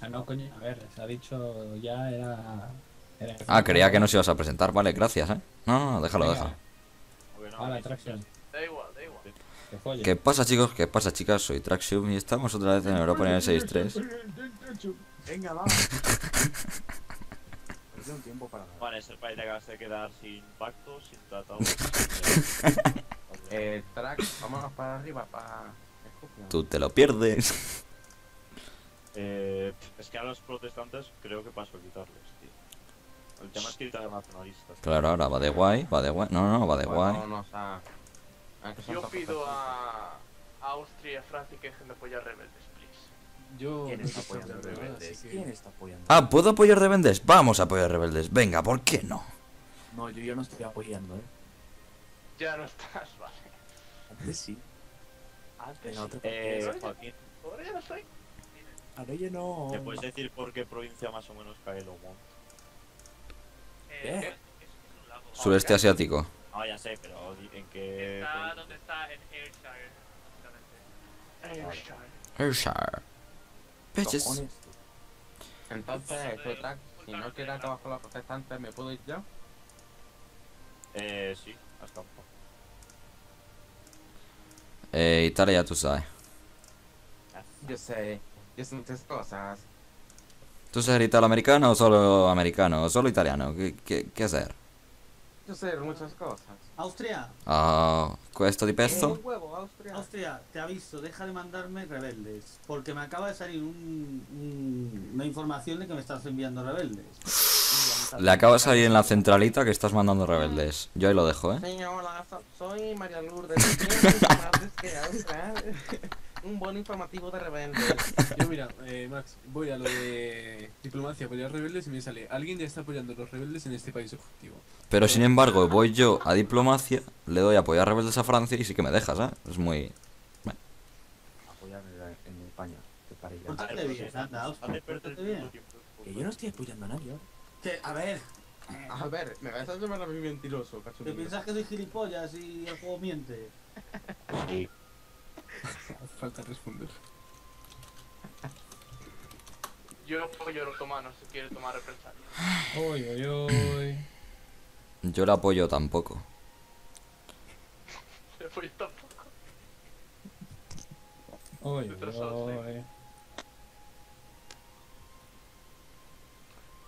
Ah, no, coño, a ver, se ha dicho ya, era... Ah, creía que no se ibas a presentar, vale, gracias, ¿eh? No, no, déjalo, venga. Déjalo. Vale, Traxium. Da igual, da igual. ¿Qué pasa, chicos? ¿Qué pasa, chicas? Soy Traxium y estamos otra vez en Europa en el 6-3. Venga, va. Perdió un tiempo para nada. Vale, ese país te acabas de quedar sin pactos, sin tratados. Trax, vámonos para arriba, para... Tú te lo pierdes. Es que a los protestantes creo que paso a quitarles, tío. El tema es quitar a los nacionalistas. Claro, ahora va de guay, va de guay. No, no, va de guay. No, no, o sea... Yo pido a Austria, Francia y que dejen de apoyar rebeldes, please. Yo... ¿Quién está apoyando rebeldes? ¿Quién está apoyando? Ah, ¿puedo apoyar rebeldes? Vamos a apoyar rebeldes. Venga, ¿por qué no? No, yo ya no estoy apoyando, ¿eh? Ya no estás, vale. Antes sí. Antes no. Joaquín. Ahora ya no estoy. Ahora ya no... ¿Te puedes decir por qué provincia más o menos cae el homo? ¿Qué? Sureste asiático. Ah, ya sé, pero ¿en qué...? ¿Dónde está? En Ayrshire. Ayrshire. Bitches. Entonces, si no quiero acabar con los protestantes, ¿me puedo ir ya? Sí, hasta un poco. Italia ya tú sabes. Yo sé muchas cosas. ¿Tú sabes italoamericano o solo americano? ¿O solo italiano? ¿Qué hacer? Io so muchas cosas. Austria. Ah, questo di pesto. Austria, te aviso, deja de mandarme rebeldes, porque me acaba de salir una información de que me estás enviando rebeldes. Le acaba de salir en la centralita que estás mandando rebeldes. Yo ahí lo dejo, ¿eh? Señora, soy María Lourdes. Un buen informativo de rebeldes. Yo mira, Max, voy a lo de diplomacia, apoyar rebeldes y me sale alguien ya está apoyando a los rebeldes en este país objetivo. Pero sin embargo, voy yo a diplomacia, le doy a apoyar rebeldes a Francia y sí que me dejas, ¿eh? Es muy... Bueno. Apoyar en España. Pórtate bien, anda, pórtate bien. Que yo no estoy apoyando a nadie. Que, a ver, me vas a llamar a mí mentiroso, cacho. ¿Te piensas que soy gilipollas y el juego miente? Sí. Falta responder. Yo apoyo a los otomanos si quiere tomar represalias. Uy, uy, uy. Yo la apoyo tampoco. Yo la apoyo tampoco. Oye, oye.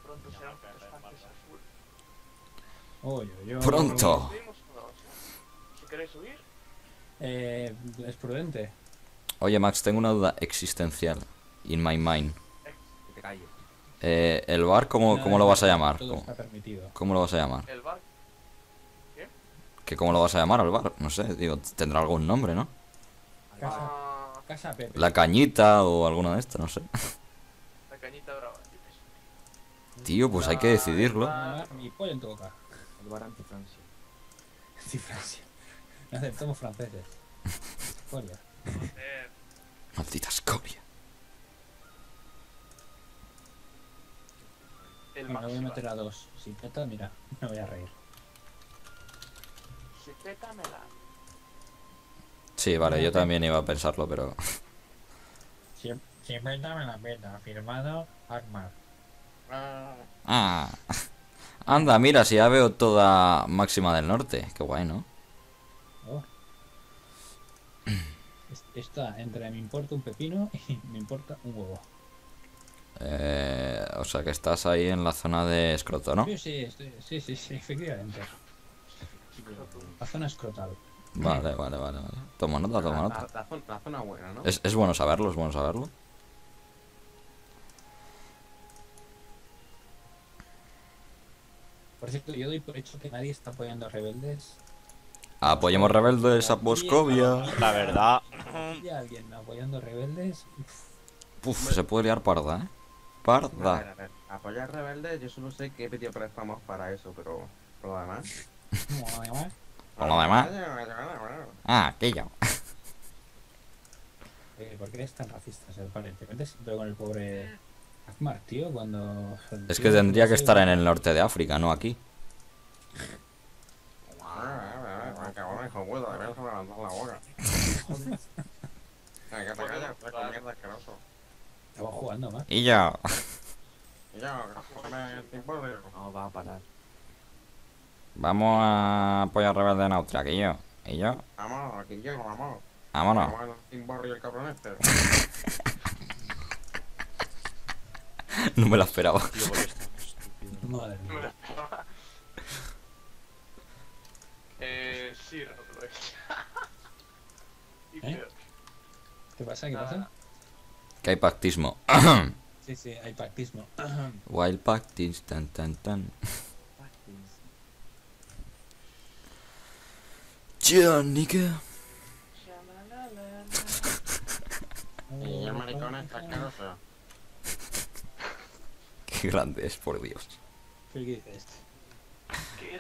Pronto serán protestantes a full. Oye, oye. Pronto. Si queréis huir, es prudente. Oye, Max, tengo una duda existencial. In my mind. Que te calles. El bar, ¿cómo lo vas a llamar? ¿Cómo lo vas a llamar? ¿El bar? ¿Qué? ¿Que cómo lo vas a llamar al bar? No sé, digo, tendrá algún nombre, ¿no? Casa Pepe. La Cañita o alguna de estas, no sé. La Cañita Brava. Tío, pues hay que decidirlo. Mi pollo en tu boca. El bar anti-Francia. Anti-Francia. No aceptamos franceses. Coria. Malditas Coria. Me voy a meter a dos. Si peta, mira, me voy a reír. Si peta, me la... Sí, vale, yo también iba a pensarlo, pero... Si peta, me la peta. Firmado, Akmar. Ah. Anda, mira, si ya veo toda máxima del norte. Qué guay, ¿no? Oh. Está entre me importa un pepino y me importa un huevo. O sea que estás ahí en la zona de escroto, ¿no? Sí, sí, efectivamente. La zona escrotal. Vale, vale. Toma nota, La zona buena, ¿no? Es bueno saberlo, Por cierto, yo doy por hecho que nadie está apoyando a rebeldes. Apoyemos rebeldes a Moscovia. La verdad. ¿Y alguien apoyando rebeldes? Puf, se puede liar parda, ¿eh? Parda. A ver. Apoyar rebeldes, yo solo sé que he pedido préstamos para eso, pero... ¿Por lo demás? ¿Por lo demás? Ah, aquello. ¿Por qué eres tan racista? Te metes siempre con el pobre Akmar, tío, cuando... Es que tendría que estar en el norte de África, no aquí. Estamos jugando más. Y yo. No va a parar. Vamos a apoyar al rebelde de Austria, aquí yo. Y yo. Vámonos, aquí yo, vámonos. Vámonos. Vamos a Team Barrio, el cabrón este. No me lo esperaba. Madre mía. No me lo esperaba. Sí, ¿eh? ¿Qué pasa? ¿Qué pasa? Que hay pactismo. Sí, sí, hay pactismo. Wild pactis, tan, tan, tan. Yeah, nigga. Qué grande es, por Dios. ¿Qué dices? ¿Qué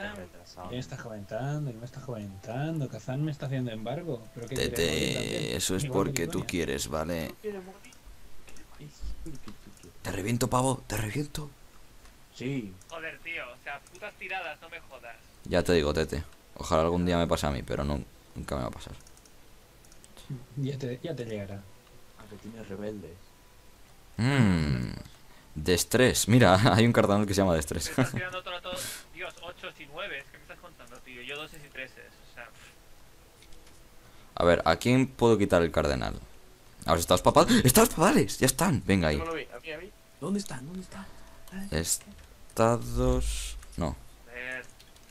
me estás comentando? ¿Qué me estás comentando? Kazán me está haciendo embargo. ¿Pero qué Tete, eso es porque tú quieres, ¿vale? Te reviento, pavo, te reviento. Sí. Joder, tío, o sea, putas tiradas, no me jodas. Ya te digo, Tete. Ojalá algún día me pase a mí, pero no, nunca me va a pasar. Ya te llegará. A que tienes rebeldes. Destrés. Mira, hay un cardenal que se llama Destrés. Me estás tirando todo, Dios, 8 y 9. ¿Qué me estás contando, tío? Yo 2 y 3. O sea. A ver, ¿a quién puedo quitar el cardenal? Ahora están los papales. ¡Están los papales! ¡Ya están! Venga ahí. ¿A mí? ¿Dónde están? ¿Dónde están? Estados. No.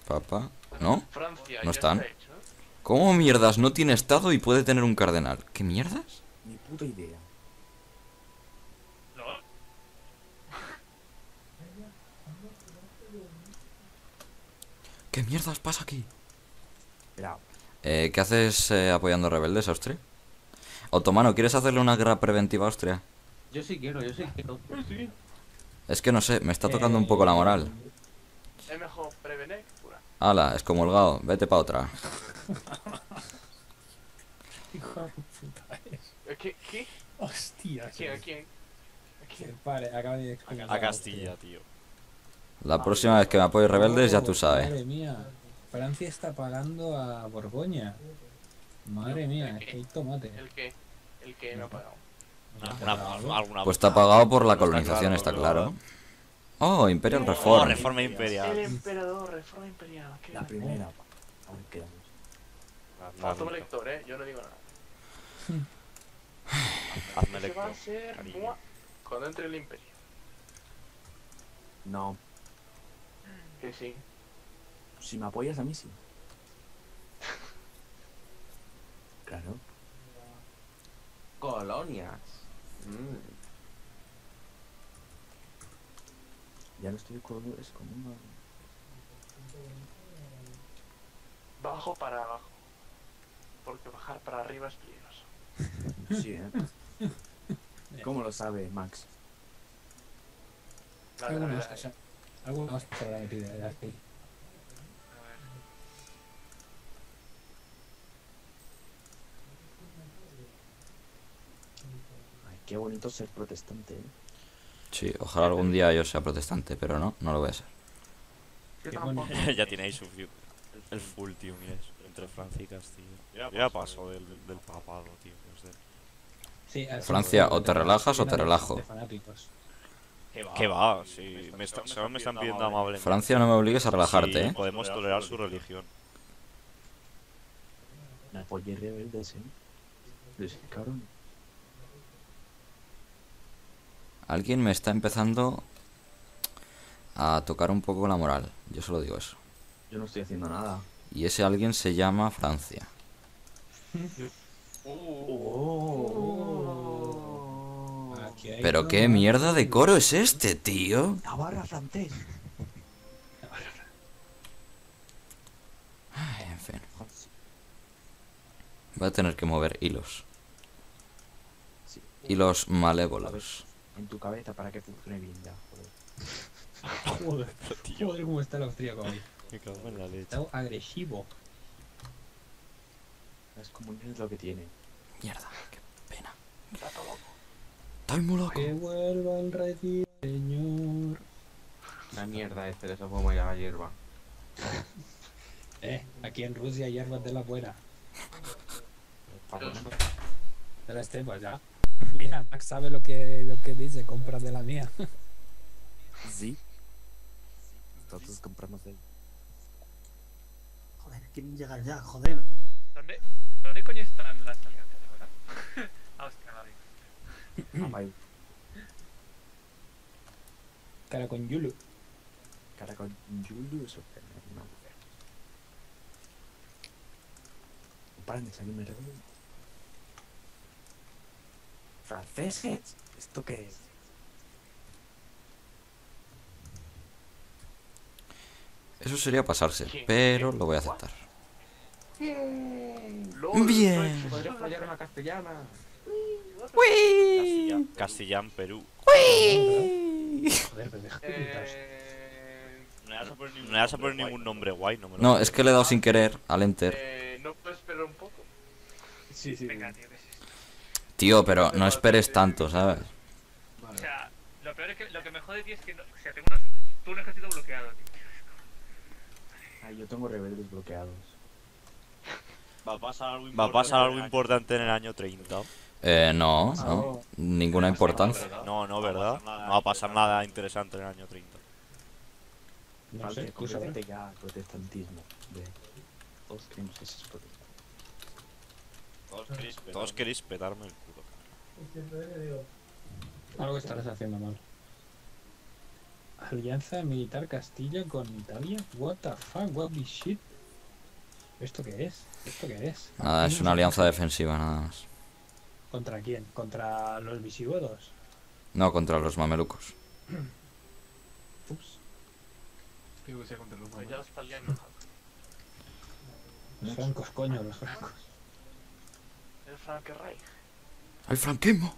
Papá. ¿No? Francia, no están. ¿Cómo mierdas no tiene estado y puede tener un cardenal? ¿Qué mierdas? Ni puta idea. ¿No? ¿Qué mierdas pasa aquí? ¿Qué haces apoyando rebeldes, Austria? Otomano, ¿quieres hacerle una guerra preventiva a Austria? Yo sí quiero, yo sí quiero. Sí. Es que no sé, me está tocando un poco la moral. Es mejor prevenir. Ala, es comulgado, vete pa' otra. Hijo de puta es. ¿Qué? Hostia. ¿A quién? Vale, acaba de explicar. A Castilla, tío. La próxima vez que me apoyes rebeldes, ya tú sabes. Madre mía, Francia está pagando a Borgoña. Madre mía, el tomate. ¿El qué no ha pagado? Pues está pagado por la colonización, está claro. Oh, Imperial Reform. Oh, reforma imperial. El emperador, reforma imperial. La primera. Aún quedamos. Hazme el lector, yo no digo nada. Hazme el lector. Cuando entre el imperio. No. Que sí. Si me apoyas a mí, sí. Claro. Colonias. Ya no estoy con es como una... Bajo para abajo. Porque bajar para arriba es peligroso. Sí, ¿eh? ¿Cómo lo sabe, Max? Algo más para la idea. Ay, qué bonito ser protestante, ¿eh? Sí, ojalá algún día yo sea protestante, pero no lo voy a ser. Ya tiene ahí su view. El full, tío, mira eso. Entre Francia y Castilla. Ya paso del papado, tío. Sí, Francia, o te relajas o te relajo. ¿Qué va? Sí, me están pidiendo amable. Francia, no me obligues a relajarte, ¿eh? Podemos tolerar su religión. Me apoyé rebeldes, ¿eh? Cabrón. Alguien me está empezando a tocar un poco la moral. Yo solo digo eso. Yo no estoy haciendo nada. Y ese alguien se llama Francia. Pero qué mierda de coro es este, tío. Navarra francés. Ay, en fin. Voy a tener que mover hilos. Hilos malévolos. En tu cabeza para que funcione bien ya, joder. Joder, tío. Joder, cómo está el austríaco ahí. Me cago en la leche. Está agresivo. Es como es lo que tiene. Mierda, qué pena. Está todo loco. Estoy muy loco. Que vuelva el rey, señor. La mierda este, de esa fuma ya la hierba. Aquí en Rusia hay hierbas de la buena. De las estepas ya. Mira, Max sabe lo que dice, compra de la mía. Sí. Nosotros compramos de él. Joder, quieren llegar ya, joder. ¿Dónde coño están las alianzas ahora? Australia. Cara con Yulu. Cara con Yulu, eso que es una mujer. Paran de salirme de nuevo. ¿Franceses? ¿Esto qué es? Eso sería pasarse, pero lo voy a aceptar. Bien. Podría fallar una castellana. ¡Uy! Castellán, Perú. ¡Uy! Joder, no me vas a poner ningún nombre guay. No, es que le he dado sin querer al enter. ¿No puedo esperar un poco? Sí, sí. Tío, pero no esperes tanto, ¿sabes? O sea, lo peor es que lo que me jode, tío, es que tengo un ejército bloqueado, tío. Ah, yo tengo rebeldes bloqueados. Va a pasar algo importante, en el año 30. No, no. Ninguna importancia. No, no, ¿verdad? No va a pasar nada interesante en el año 30. No sé, escúchate ya, protestantismo. Todos queremos que se explote. Todos queréis petarme el culo. Algo estarás haciendo mal. Alianza militar Castilla con Italia. What the fuck, what the shit. ¿Esto qué es? ¿Esto qué es? Nada, es una alianza defensiva, nada más. ¿Contra quién? ¿Contra los visigodos? No, contra los mamelucos. Ups. Digo que sea contra los mamelucos. Los francos, coño, los francos. El franquerrey. ¡Al franquismo!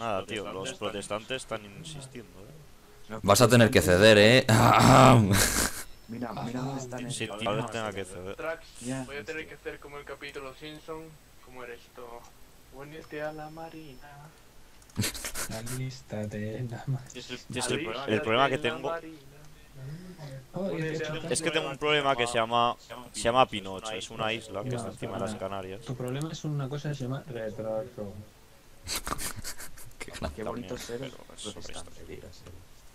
Nada, tío, los protestantes están insistiendo, ¿eh? Vas a tener que ceder, ¿eh? Mira, mira dónde están en el... Ahora tengo que ceder. Voy a tener que hacer como el capítulo Simpson. ¿Cómo era esto? Únete a la marina. La lista de la marina. El problema que tengo... Es que tengo un problema que se llama Pinocho. Es una isla que está encima de las Canarias. Tu problema es una cosa que se llama retraso. Qué bonito ser el protestante.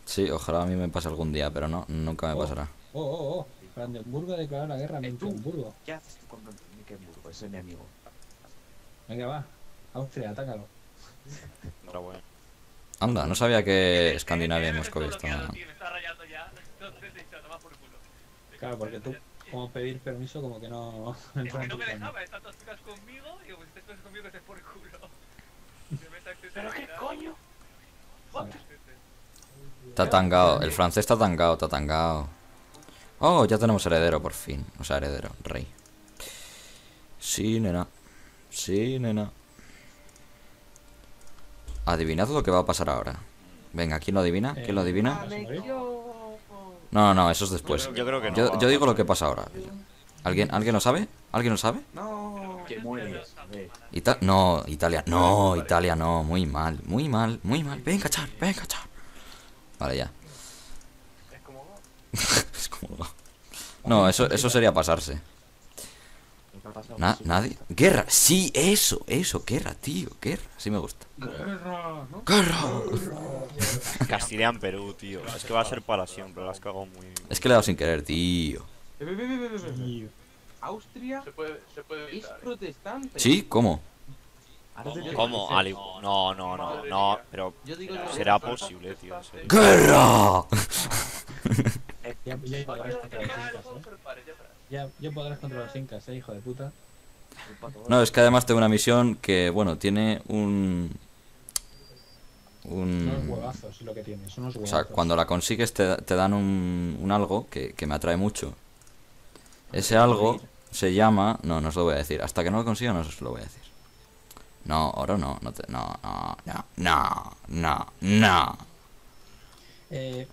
Sí, ojalá a mí me pase algún día, pero no, nunca me pasará. Brandenburgo ha declarado la guerra a Mecklenburgo. ¿Qué haces tú con Mecklenburgo? Ese es mi amigo. Venga, va. Austria, atácalo. No, bueno. Anda, no sabía que Escandinavia y Moscovia estaban. Claro, porque tú, como pedir permiso, como que no. Es que no me dejaba, estás todas chicas conmigo, y como si estás conmigo, te es por culo. ¿Pero qué coño? Está tangado, el francés está tangado, Oh, ya tenemos heredero por fin. O sea, heredero, rey. Sí, nena. Sí, nena. Adivinad lo que va a pasar ahora. Venga, ¿quién lo adivina? ¿Quién lo adivina? No, no, eso es después. Yo creo que no. Yo digo lo que pasa ahora. ¿Alguien lo sabe? ¿Alguien lo sabe? No, que muere. No, Italia. No, Italia no. Muy mal, muy mal, muy mal. Venga, Char, venga, Char. Vale, ya. Es como va. Es como va. No, eso sería pasarse. ¿Nadie? ¡Guerra! Sí, eso, guerra, tío, guerra. Sí me gusta. ¡Guerra! ¿No? ¡Guerra! Castellán, Perú, tío. Es que va a ser para siempre, la has cagado muy bien. Es que le he dado sin querer, tío. Austria es protestante. ¿Sí? ¿Cómo? ¿Cómo? No, no, no, no, pero será posible, tío. ¡Guerra! Ya podrás contra los incas, hijo de puta. No, es que además tengo una misión que, bueno, tiene unos huevazos lo que tiene, son unos huevazos. O sea, cuando la consigues te dan un algo que me atrae mucho. Ese algo se llama... No, no os lo voy a decir. Hasta que no lo consiga no os lo voy a decir. No, oro no. No.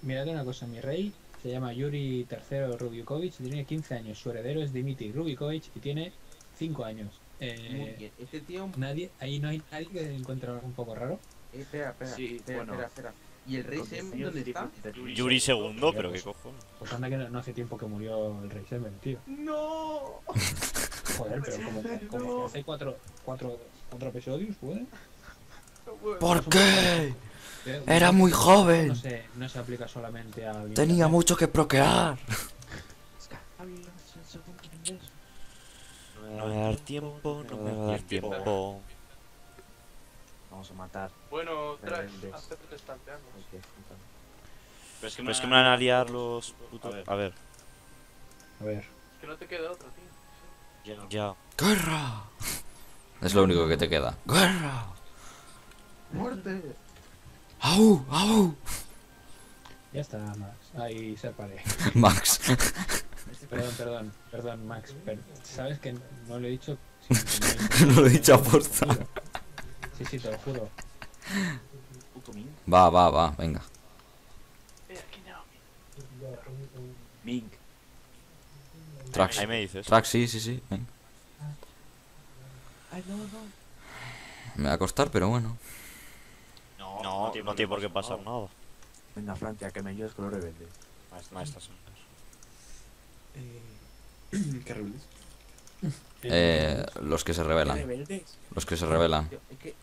Mirad una cosa, mi rey se llama Yuri III Rurikovich, tiene 15 años, su heredero es Dimitri Rubikovic y tiene 5 años. Muy bien. Este tío... Nadie, ahí no hay nadie que encuentre algo un poco raro. Espera, sí, espera. ¿Y el rey Semen dónde está? Yuri II, pero qué cojones. Pues anda que no hace tiempo que murió el rey Semen, tío. ¡No! Joder, pero como hace 4 ¿Otro episodio? ¿Puede? ¿Por qué? Era muy joven. No se aplica solamente a... Tenía mucho que procrear. No me va a dar tiempo, no me va a dar tiempo. Vamos a matar. Bueno, Trax, hazte el estanteando. Pero es que me van a liar los putos. A ver. Es que no te queda otra, tío. Ya. ¡Guerra! Es lo único que te queda. ¡Guerra! ¡Muerte! ¡Au! ¡Au! Ya está, Max. Ahí se paré. Max. Perdón, Max. Pero sabes que no lo he dicho. No lo he dicho a posta. Sí, te lo juro. Va, venga. Mink. Trax. Ahí me dices. Trax, sí. Venga. Me va a costar, pero bueno. No tiene por qué pasar nada. Venga, Francia, que me ayudes con los rebeldes. Maestras juntas. ¿Qué rebeldes? Los que se rebelan. Los que se rebelan. Es que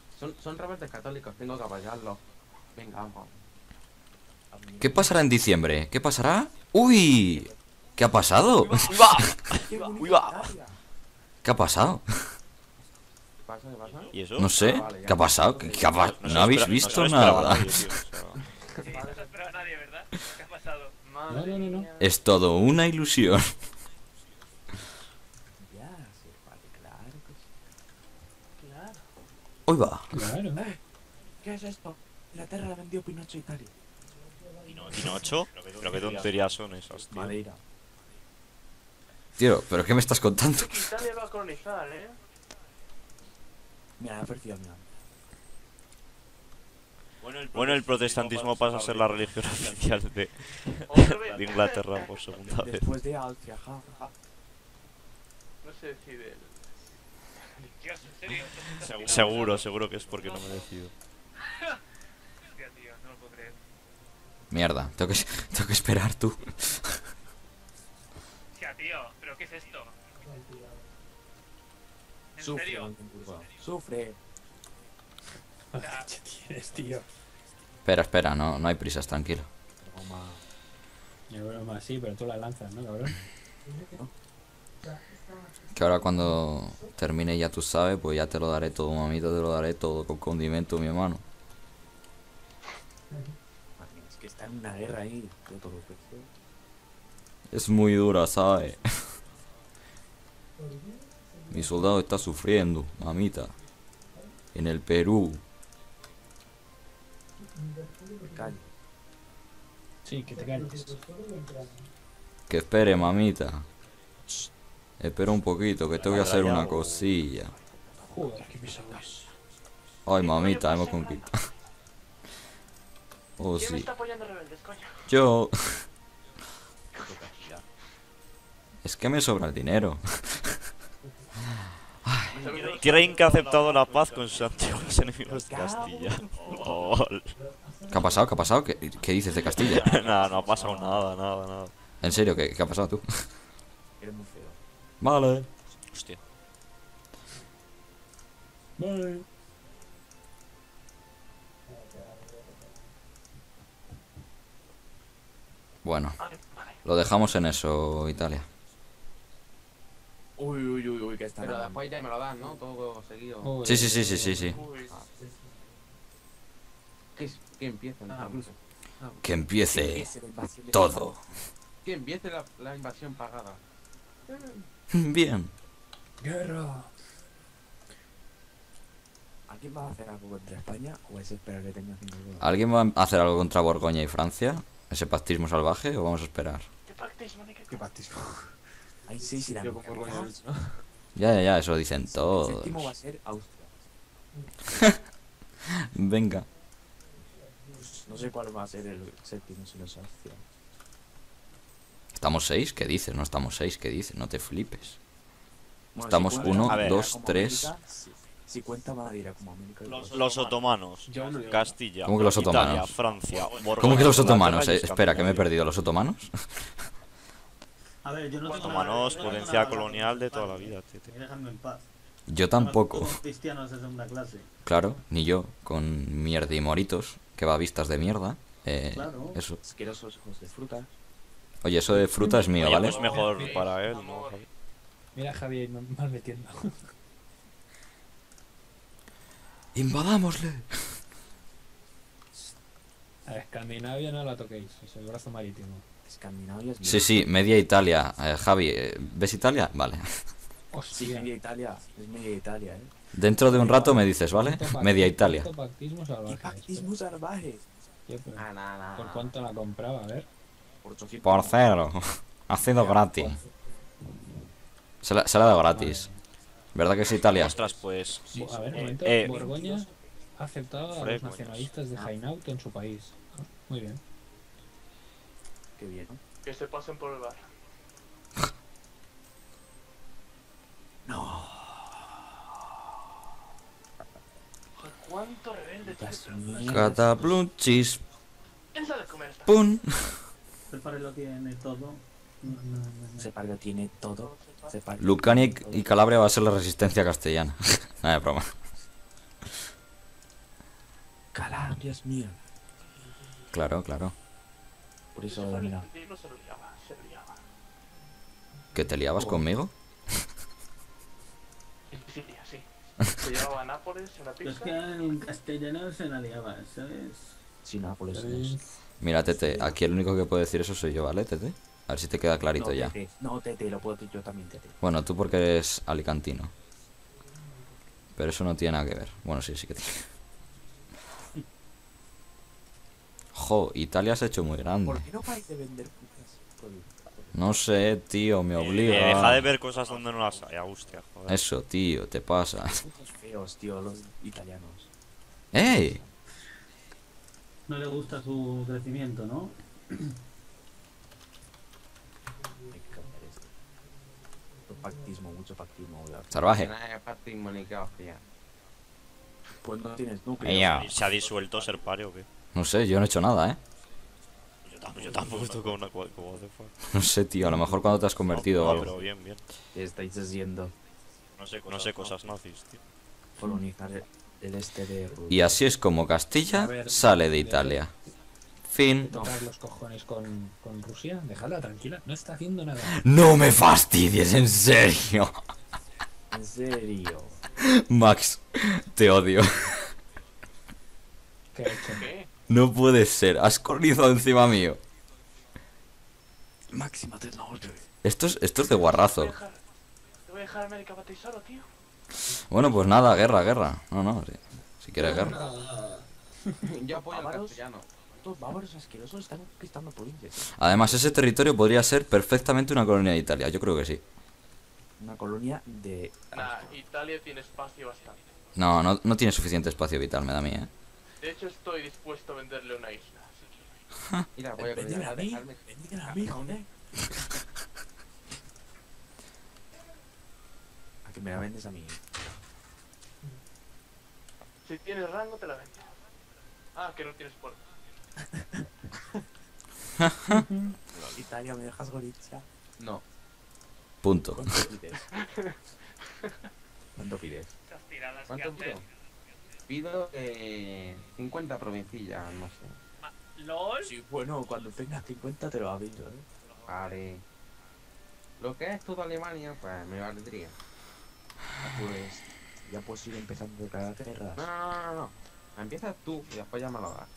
son rebeldes católicos, tengo que apoyarlos. Venga, vamos. ¿Qué pasará en diciembre? ¿Qué pasará? ¡Uy! ¿Qué ha pasado? ¡Uy va! ¿Qué ha pasado? ¿Y eso? No sé, ¿qué ha pasado? No habéis visto nada. No. Es todo una ilusión. Uy va. ¿Qué es esto? Inglaterra la vendió Pinocho a Italia. ¿Pinocho? Pero qué tonterías son esas, tío. Madeira. Tío, ¿pero qué me estás contando? Italia va a colonizar, ¿eh? Mira, mira. Bueno, el protestantismo pasa a ser la religión oficial de Inglaterra por segunda vez. Después de Austria, ja. No se decide. Seguro que es porque no me decido. Hostia, tío, no lo puedo creer. Mierda, tengo que esperar tú. Hostia, tío, ¿pero qué es esto? Sufre. ¿Qué tienes, tío? Espera, no hay prisas, tranquilo. Broma, sí, pero tú la lanzas, ¿no, cabrón? Que ahora cuando termine, ya tú sabes, pues ya te lo daré todo, mamita, te lo daré todo con condimento, mi hermano. Es que está en una guerra ahí. Es muy dura, ¿sabes? Mi soldado está sufriendo, mamita. En el Perú. Sí, que te calles. Que espere, mamita. Espera un poquito, que tengo que hacer una cosilla. Ay, mamita, hemos conquistado. Oh, sí. Yo. Es que me sobra el dinero. Tierra Inca ha aceptado la paz con sus antiguos enemigos de Castilla. LOL. ¿Qué ha pasado? ¿Qué dices de Castilla? No ha pasado nada. ¿En serio? ¿Qué ha pasado tú? Eres muy feo. Vale. Hostia. Vale. Bueno, lo dejamos en eso, Italia. Uy, que está. Pero después ya me lo dan, ¿no? Todo seguido. Uy, sí. Que empiece todo. Que empiece la invasión pagada. Bien. Guerra. ¿Alguien va a hacer algo contra España? ¿O es esperar que tenga 5 días? ¿Alguien va a hacer algo contra Borgoña y Francia? ¿Ese pactismo salvaje? ¿O vamos a esperar? ¿Qué pactismo? Ahí sí, la ya, eso dicen todos. El séptimo va a ser Austria. Venga. Pues no sé cuál va a ser el séptimo si no es Austria. ¿Estamos 6? ¿Qué dices? No estamos 6, ¿qué dices? No te flipes. Bueno, estamos si 1, 2, 3. América, si cuenta Madeira como América. Los otomanos. Castilla. ¿Cómo que los otomanos? Italia, Francia. ¿Cómo que los otomanos? Espera, que me he perdido. ¿Los otomanos? A ver, yo no tengo nada. Otomanos, potencia colonial de toda la vida, tío. Yo tampoco. Como cristianos de segunda clase. Claro, ni yo, con mierda y moritos, que va a vistas de mierda. Claro. Eso. Asquerosos ojos de fruta. Oye, eso de fruta es mío, oye, ¿vale? Pues mejor para él, ¿no, Javi? Mira, Javi ahí mal metiendo. ¡Invadámosle! A Escandinavia no la toquéis, es el brazo marítimo. Escandinavia es bien. Sí, sí, media Italia. Javi, ¿ves Italia? Vale. Hostia. Sí, media Italia. Es media Italia, ¿eh? Dentro de un rato me dices, ¿vale? Media Italia. Pactismo salvaje. Pactismo salvaje. ¿Por cuánto la compraba? A ver. Por cero. Ha sido gratis. Se la ha dado gratis. ¿Verdad que es Italia? Ostras, pues... Sí, a ver, un momento. Borgoña ha aceptado a los nacionalistas de Hainaut en su país. Muy bien. Qué bien. Que se pasen por el bar. No. ¿Cuánto rebelde tiene? Cataplunchis. Pum. Separe lo tiene todo. Separe lo tiene todo. Lucania y Calabria va a ser la resistencia castellana. Nada de broma. Calabria es mía. Claro, claro. Por eso lo liaba. ¿Que te liabas conmigo? Sí. Se llevaba a Nápoles en la pista. Es que en castellano se la liaba, ¿sabes? Sí, Nápoles. Mira, Tete, aquí el único que puede decir eso soy yo, ¿vale, Tete? A ver si te queda clarito ya. No, Tete, lo puedo decir yo también, Tete. Bueno, tú porque eres alicantino. Pero eso no tiene nada que ver. Bueno, sí, sí que tiene. Jo, Italia se ha hecho muy grande. ¿Por qué no paráis de vender putas? No sé, tío, me obliga. Deja de ver cosas donde no las hay, Agustia, joder. Eso, tío, te pasa. Putos feos, tío, los italianos. ¡Ey! No le gusta su crecimiento, ¿no? Hay que cambiar esto. Pactismo, mucho pactismo. Salvaje. Pactismo ni café. Pues no tienes núcleo. ¿Se ha disuelto Serpare o qué? No sé, yo no he hecho nada, ¿eh? Yo tampoco estoy con una cual como hace falta. No sé, tío, a lo mejor cuando te has convertido o algo. Pero bien, bien. ¿Qué estáis haciendo? No sé cosas nazis, tío. Colonizar el este de Rusia. Y así es como Castilla sale de Italia. Fin. ¿Tocar los cojones con Rusia? Dejadla tranquila, no está haciendo nada. ¡No me fastidies, en serio! En serio. Max, te odio. ¿Qué he hecho? ¿Qué? No puede ser, has corrido encima mío. Máxima tecnología. Esto es de guarrazo. Te voy a dejar América para ti solo, tío. Bueno, pues nada, guerra. No, si quieres guerra. Yo apoyo al castellano. Estos bávaros asquerosos están conquistando provincias. Además, ese territorio podría ser perfectamente una colonia de Italia, yo creo que sí. Una colonia de... Nah, Italia tiene espacio bastante. No tiene suficiente espacio vital, me da a mí, eh. De hecho, estoy dispuesto a venderle una isla. Mira, voy a venderle a mí, joder. A que me la vendes a mí. Si tienes rango, te la vendo. Ah, que no tienes puerta. Italia, ¿me dejas Gorizia? No. Punto. ¿Cuánto pides? ¿Cuánto pido? Pido 50 provincillas, no sé. ¿LOL? Sí, bueno, cuando tengas 50 te lo aviso, ¿eh? Vale. Lo que es toda Alemania, pues me valdría. Pues ya puedes ir empezando cada guerra. No. Empiezas tú y después ya me lo das.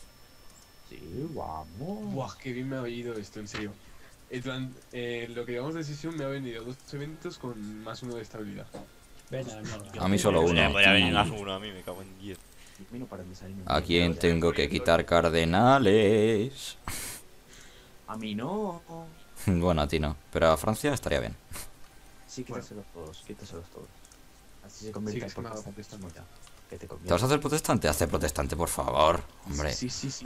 Sí, vamos. Buah, qué bien me ha oído esto, en serio. Lo que llevamos de sesión me ha venido dos eventos con más uno de estabilidad. A mí solo uno. A mí me cago en 10. ¿A quién tengo que quitar cardenales? A mí no. Bueno, a ti no. Pero a Francia estaría bien. Sí, quítaselos todos. Así se convierte en protestante. ¿Te vas a hacer protestante? Hazte protestante, por favor. Hombre,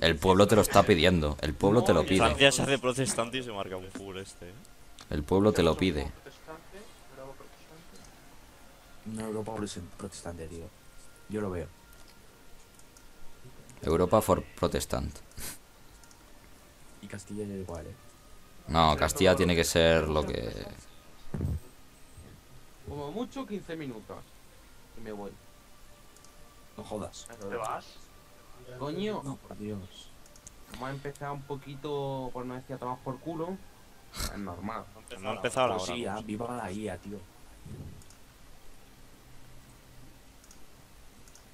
el pueblo te lo está pidiendo. El pueblo te lo pide. Francia se hace protestante y se marca un full este. El pueblo te lo pide. No, Europa protestante, tío. Yo lo veo. Europa for protestant. Y Castilla es igual, eh. No, Castilla tiene que ser lo que... Como mucho 15 minutos. Y me voy. No jodas. ¿Te vas? Coño. No, por Dios. Hemos empezado un poquito, por no decir a tomar por culo. Es normal. No ha empezado la hora. Sí, viva la IA, tío.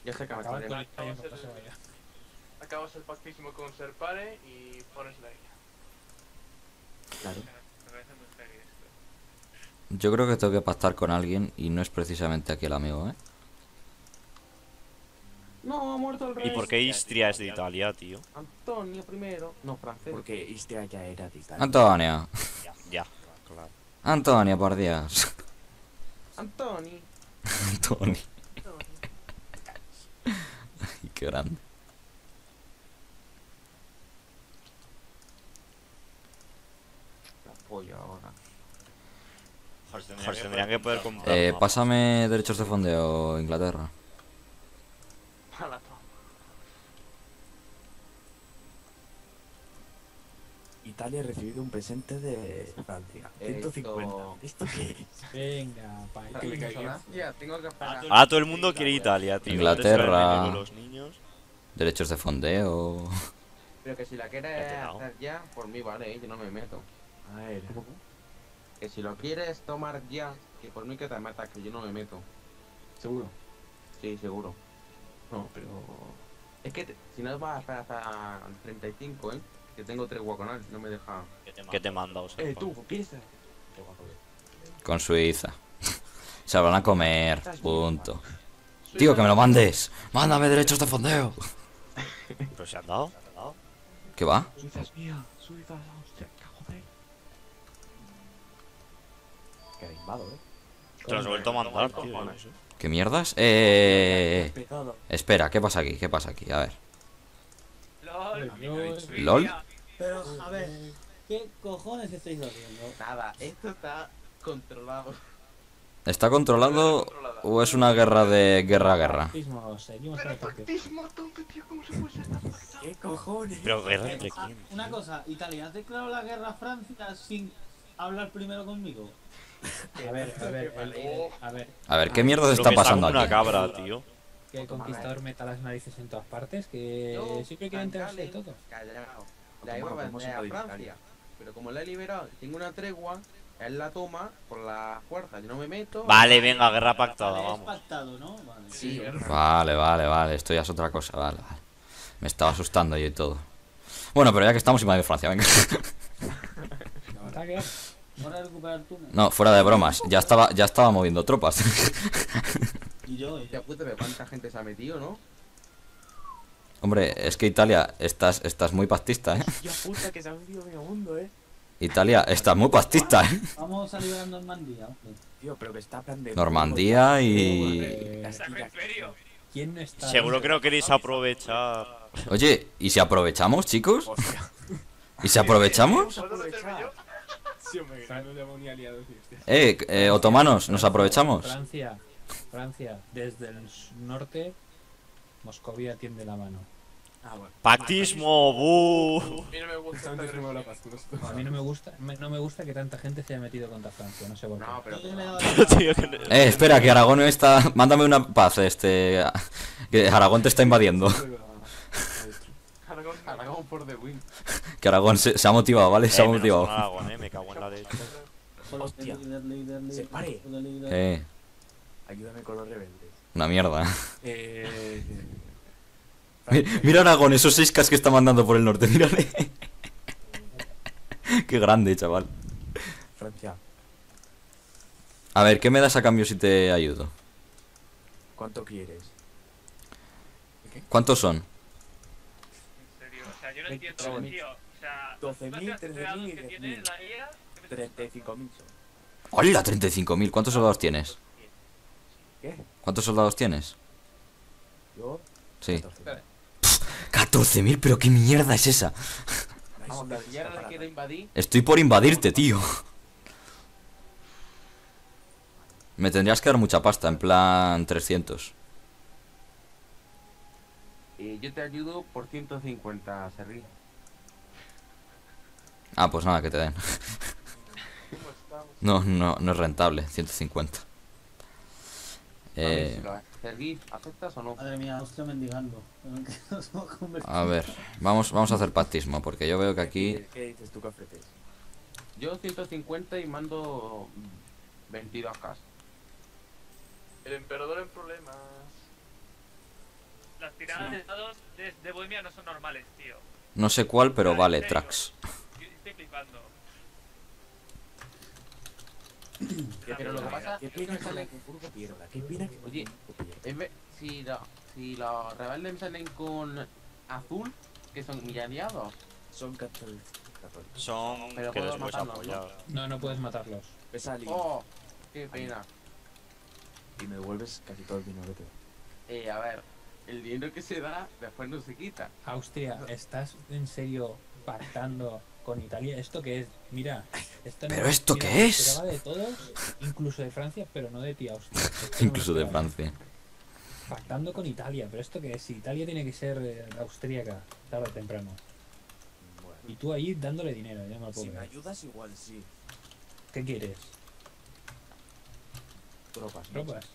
Ya se acaba el pack. Acabas el pactísimo con Serpare y pones la IA. Claro. Me parece muy serio esto. Yo creo que tengo que pactar con alguien y no es precisamente aquí el amigo, ¿eh? No, ha muerto el rey. ¿Y por qué Istria es de Italia, tío? Antonio primero. No, francés. Porque Istria ya era de Italia. Antonio. Ya, claro. Antonio, por Dios. Antonio. Antonio. Ay, qué grande. La polla ahora. Jorge, tendrían que poder comprar. Pásame derechos de fondeo, Inglaterra. Italia ha recibido un presente de Francia. 150. ¿Esto qué es? Venga, ya, tengo que pagar. Ah, todo el mundo quiere Italia, tío. Inglaterra. Los niños. Derechos de fondeo. Pero que si la quieres hacer ya, por mí vale, yo no me meto. A ver. Que si lo quieres tomar ya, que por mí que te matas, que yo no me meto. ¿Seguro? Sí, seguro. No, pero... Es que si no vas a esperar hasta 35, ¿eh? Que tengo 3 guaconales, no me deja... ¿Qué te manda? O sea, tú, piensa. Con Suiza. Se van a comer, punto. Tío, que me lo mandes. Mándame derechos de fondeo. ¿Pero se han dado? ¿Qué va? Suiza es mía, Suiza es Austria, joder. Que invado, ¿eh? Te lo has vuelto a mandar, tío. ¿Qué mierdas? Espera, ¿qué pasa aquí? ¿Qué pasa aquí? A ver. LOL. Pero, a ver, ¿qué cojones estáis haciendo? Nada, esto está controlado. ¿Está controlado o es una guerra de guerra? ¿Qué cojones? Pero guerra de quién. Una cosa, Italia, ¿has declarado la guerra a Francia sin hablar primero conmigo? A ver, ¿qué mierda se está pasando aquí? Una cabra, tío. Que el conquistador meta las narices en todas partes, que siempre quiere enterarse de todo. Callado. La iba a vender a Francia, pero como la he liberado, tengo una tregua, él la toma por la fuerza, yo no me meto. Vale, venga, guerra pactada, vamos. Es pactado, ¿no? Vale. Sí. Vale, esto ya es otra cosa, vale. Me estaba asustando yo y todo. Bueno, pero ya que estamos invadiendo Francia, venga. ¿Ataque? No, fuera de bromas, ya estaba moviendo tropas. Y yo, ya puta, pero cuánta gente se ha metido, ¿no? Hombre, es que Italia, estás muy pastista, ¿eh? Ya puta, que se ha metido medio mundo, ¿eh? Italia, estás muy pastista, ¿eh? Vamos a liberar Normandía, hombre. Tío, pero que está planteando. Normandía y... ¿Quién no está? Seguro que no queréis aprovechar. Oye, ¿y si aprovechamos, chicos? ¿Y si aprovechamos? Otomanos, nos aprovechamos. Francia, desde el norte, Moscovia tiende la mano. Ah, bueno. Pactismo, buh. A mí no me gusta. No me gusta que tanta gente se haya metido contra Francia, no sé por qué. No, pero tío, que no. Espera, que Aragón no está. Mándame una paz, que Aragón te está invadiendo. Aragón por the win. Que Aragón se ha motivado, ¿vale? Se ha motivado. Aragón, me cago en la de... Hostia. Se pare. Ayúdame con los rebeldes. Una mierda. Mira Aragón, esos 6K que está mandando por el norte, mírale. Qué grande, chaval. Francia. A ver, ¿qué me das a cambio si te ayudo? ¿Cuánto quieres? ¿Cuántos son? Yo no entiendo, tío. O sea, 12.000, 13.000, 35.000 son. ¡Hola, 35.000! ¿Cuántos soldados tienes? ¿Qué? ¿Cuántos soldados tienes? ¿Yo? Sí. 14.000, pero qué mierda es esa. Estoy por invadirte, tío. Me tendrías que dar mucha pasta, en plan 300. Yo te ayudo por 150, Serri. Ah, pues nada, que te den. No es rentable, 150. Sergi, ¿aceptas o no? Madre mía, Austria mendigando. A ver, vamos a hacer pactismo, porque yo veo que aquí... ¿Qué dices tú que ofreces? Yo 150 y mando 22k. El emperador en problemas. Las tiradas de dados de Bohemia no son normales, tío. No sé cuál, pero vale, Trax. Yo estoy flipando. Pero lo que pasa es que me salen con purgo pierda. ¿Qué pena que oye, si los rebeldes me salen con azul, que son millaneados? Son católicos. Son que después apoyados. No, no puedes matarlos. Oh, qué pena. Y me devuelves casi todo el dinero que a ver, el dinero que se da después no se quita. Austria, ¿estás en serio pactando con Italia? ¿Esto qué es? Mira, esto no, ¿pero esto qué es? De todos, incluso de Francia, pero no de ti, Austria. Incluso de Francia. Pactando con Italia, ¿pero esto qué es? Si Italia tiene que ser austríaca, tarde o temprano. Bueno. Y tú ahí dándole dinero, ya me lo puedo. Si me ayudas, igual sí. ¿Qué quieres? Tropas. ¿Tropas?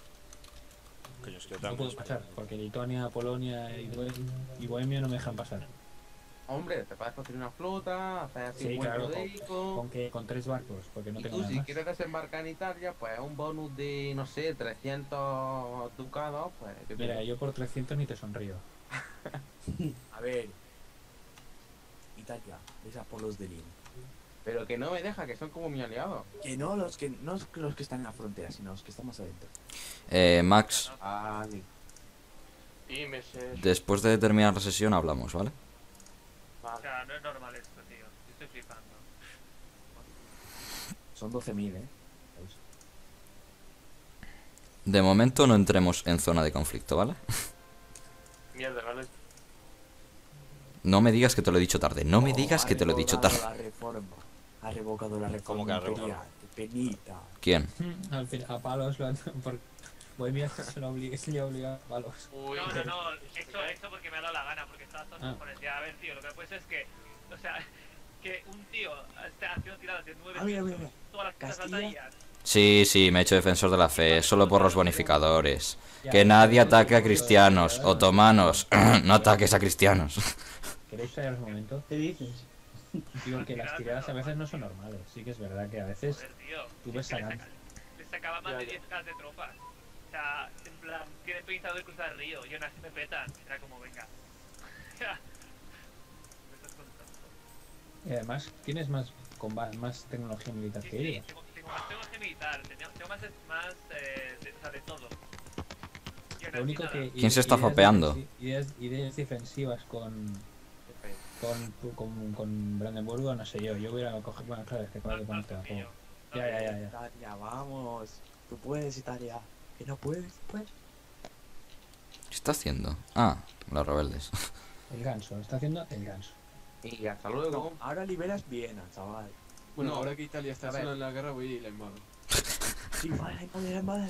Que yo es que no puedo pasar, porque Lituania, Polonia y Bohemia no me dejan pasar. Hombre, te puedes construir una flota, hacer así un buen médico. Con 3 barcos, porque no tengo nada más. Y tú, si quieres desembarcar en Italia, pues un bonus de, no sé, 300 ducados, pues... Mira, yo por 300 ni te sonrío. A ver... Italia, es Apolos de Lin. Pero que no me deja, que son como mi aliado. Que no, los que están en la frontera, sino los que están más adentro. Max... Ah, sí. Después de terminar la sesión hablamos, ¿vale? O sea, no es normal esto, tío. Yo estoy flipando. Son 12.000, De momento no entremos en zona de conflicto, ¿vale? Mierda, ¿vale? No me digas que te lo he dicho tarde. No me digas que te lo he dicho tarde. La reforma. Ha revocado la reforma. ¿Cómo que ha revocado? Penita. ¿Quién? Al fin, a palos lo han... Bohemia se lo obliga a palos. Uy, no, esto porque me ha dado la gana, porque estaba todo a ver, tío, lo que pues es que, o sea, que un tío está haciendo tiradas de 9 todas las castillas. Sí, me he hecho defensor de la fe, solo por los bonificadores. Que nadie ataque a cristianos, otomanos, no ataques a cristianos. ¿Queréis traer un momento? ¿Qué dices? Digo que las tiradas a veces no son normales, sí que es verdad que a veces tú ves a Gantz. Les sacaba más de 10k de tropas. O sea, en plan, tiene pensado de cruzar el río, y aún así me petan, era como venga. Y además, tienes más tecnología militar que ellos. Sí, tengo más tecnología militar, tengo más de todo. Lo único que... ¿Quién se está fopeando? Ideas defensivas con Brandenburgo, no sé yo hubiera cogido... Bueno, claro, es que acabo de conectar. Ya. Italia, vamos. Tú puedes, Italia. Que no puedes. ¿Qué está haciendo? Ah, los rebeldes. El ganso, está haciendo el ganso. Y hasta luego. No, ahora liberas Viena, chaval. Bueno, no, ahora que Italia está sola en la guerra, voy a ir a la invado. Sí, madera.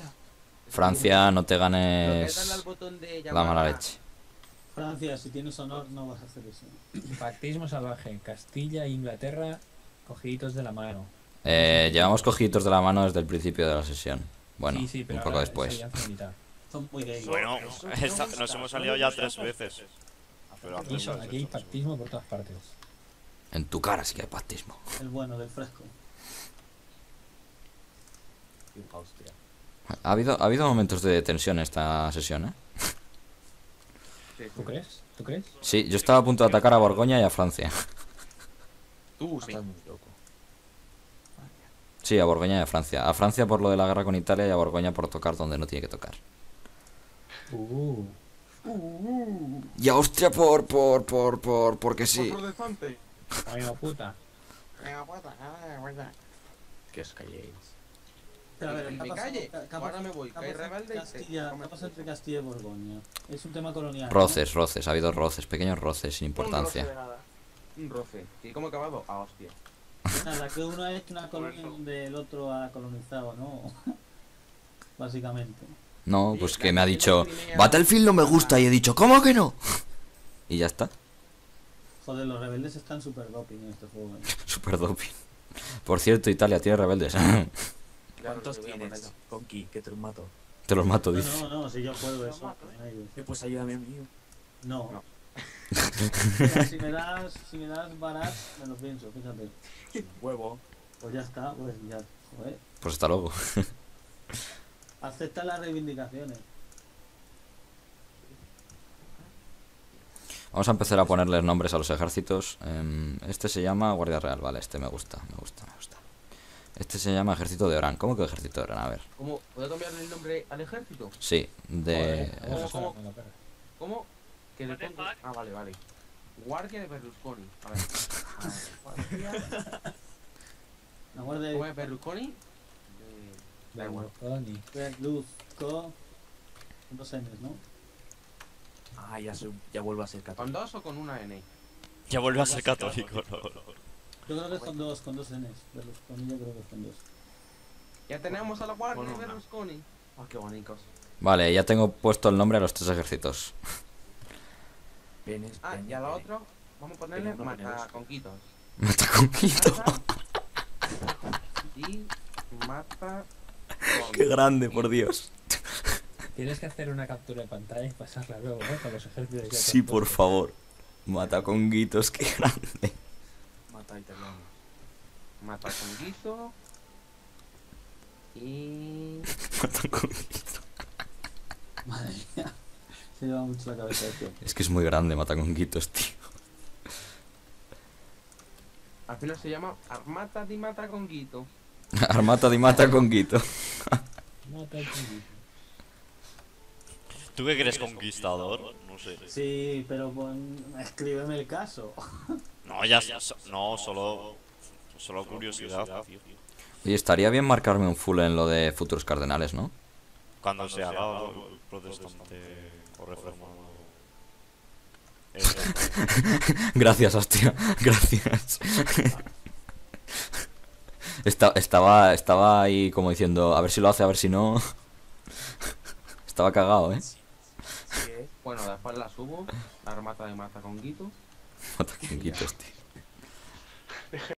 Francia, no te ganes la mala leche. Francia, si tienes honor, no vas a hacer eso. Pactismo salvaje. Castilla e Inglaterra, cogiditos de la mano. Llevamos cogiditos de la mano desde el principio de la sesión. Bueno, sí, un poco después. Bueno, nos hemos aliado ya 3 veces. Pero aquí hay pactismo por todas partes. En tu cara sí que hay pactismo. El bueno, del fresco. Ha habido momentos de tensión en esta sesión, ¿eh? ¿Tú crees? Sí, yo estaba a punto de atacar a Borgoña y a Francia. Tú estás muy loco. Sí, a Borgoña y a Francia. A Francia por lo de la guerra con Italia y a Borgoña por tocar donde no tiene que tocar. Y a Austria porque sí. Venga, puta. Que os calléis. Pero a ver, ¿qué pasa? Me voy. Entre Castilla y Borgoña. Es un tema colonial. Roces, ¿no? Ha habido roces, pequeños roces sin importancia. Un roce. ¿Y cómo ha acabado? A Austria. La que uno es una colonia donde el otro ha colonizado, ¿no? Básicamente. No, pues que me ha dicho, Battlefield no me gusta, y he dicho, ¿cómo que no? Y ya está. Joder, los rebeldes están super doping en este juego. Super doping. Por cierto, Italia tiene rebeldes. ¿Cuántos tienes? Conqui, que te mato. Te los mato, dice. No, si yo juego eso. Pues ayúdame, amigo. No. Mira, si me das barat, me lo pienso, fíjate. Huevo. Pues ya está, pues ya. Joder. Pues hasta luego. Acepta las reivindicaciones. Vamos a empezar a ponerles nombres a los ejércitos. Este se llama Guardia Real, vale, este me gusta. Este se llama Ejército de Orán. ¿Cómo que Ejército de Orán? A ver. ¿Cómo? ¿Puedo cambiarle el nombre al ejército? Sí, de... ¿Cómo? Que le pongo... Ah, vale. Guardia de Berlusconi. A ver. La guardia de... Berlusconi. Berlusconi. ¿Cuántos años, no? Ah, ya vuelvo a ser católico. ¿Con dos o con una N? Ya vuelvo a ser católico, no. Yo creo que es con dos Ns. Berlusconi, yo creo que es con dos. Ya tenemos a la guardia de Berlusconi. Ah, qué bonitos. Vale, ya tengo puesto el nombre a los tres ejércitos. Y a la otra, vamos a ponerle Mataconquitos. Mataconquitos. Y Mata. Qué grande, por Dios. Tienes que hacer una captura de pantalla y pasarla luego, ¿no? Con los ejércitos. Sí, por favor. Mataconquitos, qué grande. Mata con guiso y... Mata con guiso. Madre mía, se lleva mucho la cabeza esto. Es que es muy grande Mata con guitos, tío. Al final se llama Armata di Mata con guito. Armata di Mata con guito. ¿Tú qué crees, conquistador? No sé. Sí, pero pon... escríbeme el caso. No, solo curiosidad. Oye, estaría bien marcarme un full en lo de futuros cardenales, ¿no? Cuando sea protestante o reformado. Gracias, hostia, gracias. Estaba ahí como diciendo, a ver si lo hace, a ver si no. Estaba cagado, ¿eh? Sí, bueno, después la subo, la armata de Mataconquitos. Mataconquitos, tío.